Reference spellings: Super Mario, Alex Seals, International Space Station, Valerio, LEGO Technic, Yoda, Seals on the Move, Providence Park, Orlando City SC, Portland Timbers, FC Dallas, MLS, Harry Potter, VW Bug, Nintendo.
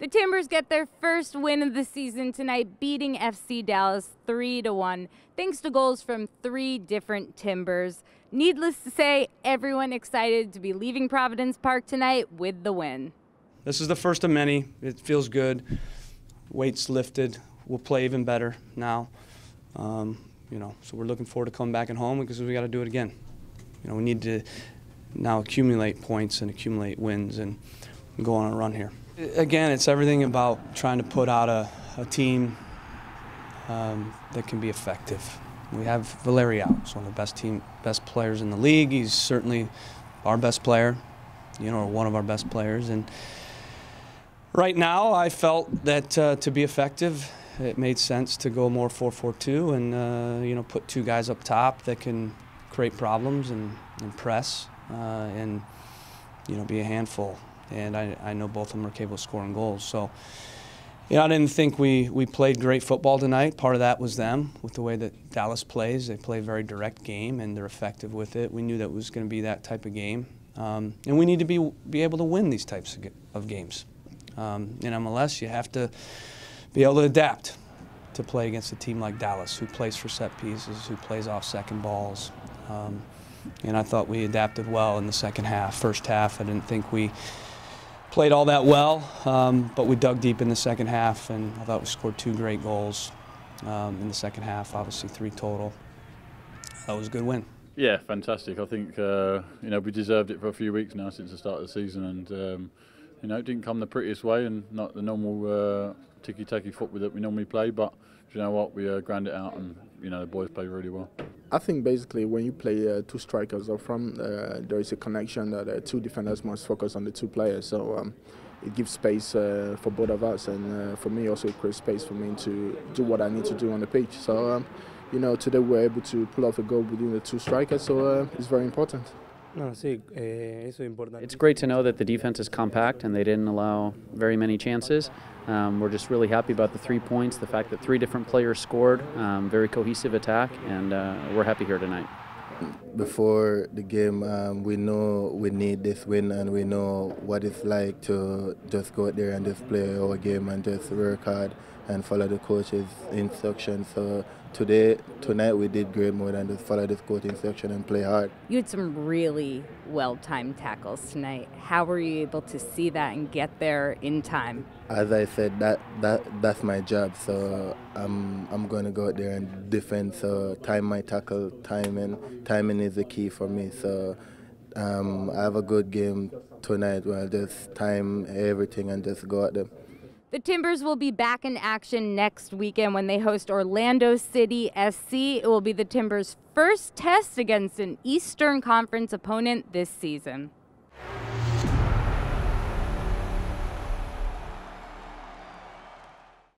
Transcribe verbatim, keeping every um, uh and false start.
The Timbers get their first win of the season tonight, beating F C Dallas three to one, thanks to goals from three different Timbers. Needless to say, everyone excited to be leaving Providence Park tonight with the win. This is the first of many. It feels good. Weight's lifted. We'll play even better now. Um, you know, so we're looking forward to coming back and home because we got to do it again. You know, we need to now accumulate points and accumulate wins and go on a run here. Again, it's everything about trying to put out a, a team um, that can be effective. We have Valerio, who's one of the best team, best players in the league. He's certainly our best player, you know, or one of our best players. And right now, I felt that uh, to be effective, it made sense to go more four four two and uh, you know, put two guys up top that can create problems and, and press uh, and you know, be a handful. And I, I know both of them are capable of scoring goals. So, you know, I didn't think we, we played great football tonight. Part of that was them, with the way that Dallas plays. They play a very direct game, and they're effective with it. We knew that it was going to be that type of game. Um, and we need to be, be able to win these types of, of games. Um, in M L S, you have to be able to adapt to play against a team like Dallas, who plays for set pieces, who plays off second balls. Um, and I thought we adapted well in the second half. First half, I didn't think we played all that well, um, but we dug deep in the second half, and I thought we scored two great goals um, in the second half, obviously three total. That was a good win. Yeah, fantastic. I think uh, you know, we deserved it for a few weeks now since the start of the season, and um, you know, it didn't come the prettiest way and not the normal uh, ticky-tacky football that we normally play, but do you know what, we uh, ground it out, and you know, the boys play really well. I think basically when you play uh, two strikers up front, uh, there is a connection that uh, two defenders must focus on the two players. So um, it gives space uh, for both of us, and uh, for me also it creates space for me to do what I need to do on the pitch. So um, you know, today we were able to pull off a goal between the two strikers, so uh, it's very important. It's great to know that the defense is compact and they didn't allow very many chances. Um, we're just really happy about the three points, the fact that three different players scored, um, very cohesive attack, and uh, we're happy here tonight. Before the game, um, we know we need this win, and we know what it's like to just go out there and just play our game and just work hard and follow the coach's instructions. So today, tonight, we did great more than just follow the coach's instruction and play hard. You had some really well-timed tackles tonight. How were you able to see that and get there in time? As I said, that that that's my job. So I'm I'm going to go out there and defend. So time my tackle, timing, timing is the key for me. So um, I have a good game tonight where I'll just time everything and just go at them. The Timbers will be back in action next weekend when they host Orlando City S C. It will be the Timbers' first test against an Eastern Conference opponent this season.